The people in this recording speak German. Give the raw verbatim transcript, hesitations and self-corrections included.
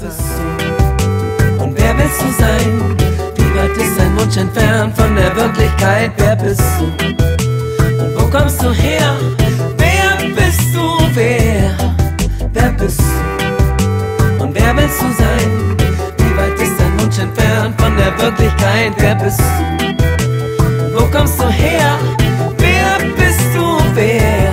bist du? Und wer willst du sein? Wie weit ist dein Wunsch entfernt von der Wirklichkeit? Wer bist du? Und wo kommst du her? Wer bist du? Wer? Wer bist du? Und wer willst du sein? Wie weit ist dein Wunsch entfernt von der Wirklichkeit? Wer bist du? Und wo kommst du her? Wer bist du? Wer?